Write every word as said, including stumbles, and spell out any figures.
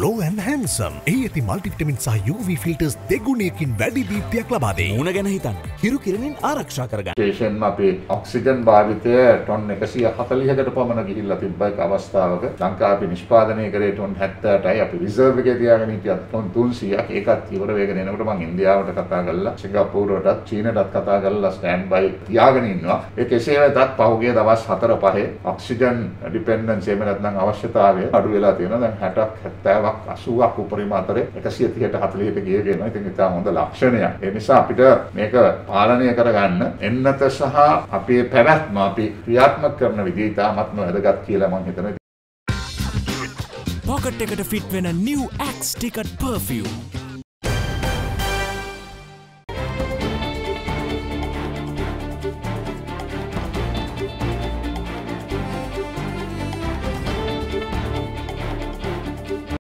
glow and handsome. ඒති multivitamins සහ U V filters දෙගුණයකින් වැඩි දීප්තියක් ලබා දෙයි. මුණ ගැන හිතන්න. හිරු කිරණින් ආරක්ෂා කරගන්න. විශේෂයෙන්ම අපේ ඔක්සිජන් භාවිතය ටොන් එකසිය හතලිහකට පමණ ගිහිල්ලා තිබ්බයික අවස්ථාවක ලංකාවේ නිෂ්පාදනය කරේ ටොන් හැත්තෑටයි. අපි රිසර්ව් එකේ තියාගෙන හිටියත් ටොන් තුන්සියයක්. ඒකත් ඉවර වෙගෙන එනකොට මම ඉන්දියාවට කතා කරලා සිංගප්පූරුවටත් චීනටත් කතා කරලා ස්ටෑන්ඩ් බයි තියාගෙන ඉන්නවා. ඒක එසේ වෙතත් පහුගිය දවස් හතර පහේ ඔක්සිජන් ඩිපෙන්ඩන්ස් එහෙම නැත්නම් අවශ්‍යතාවය අඩු වෙලා තියෙනවා. දැන් හැටක් හැත්තෑවක් අසූවක් උපරිම අතරේ එකසිය තිහට හතලිහට ගියගෙන ඉතින් ඒක හොඳ ලක්ෂණයක්. ඒ නිසා අපිට මේක පාලනය කරගන්න එන්නත සහ අපේ පැවැත්ම අපි ක්‍රියාත්මක කරන විදිහ තාමත් වැදගත් කියලා මම හිතනවා. Pocket එකට fit වෙන new Axe Ticket perfume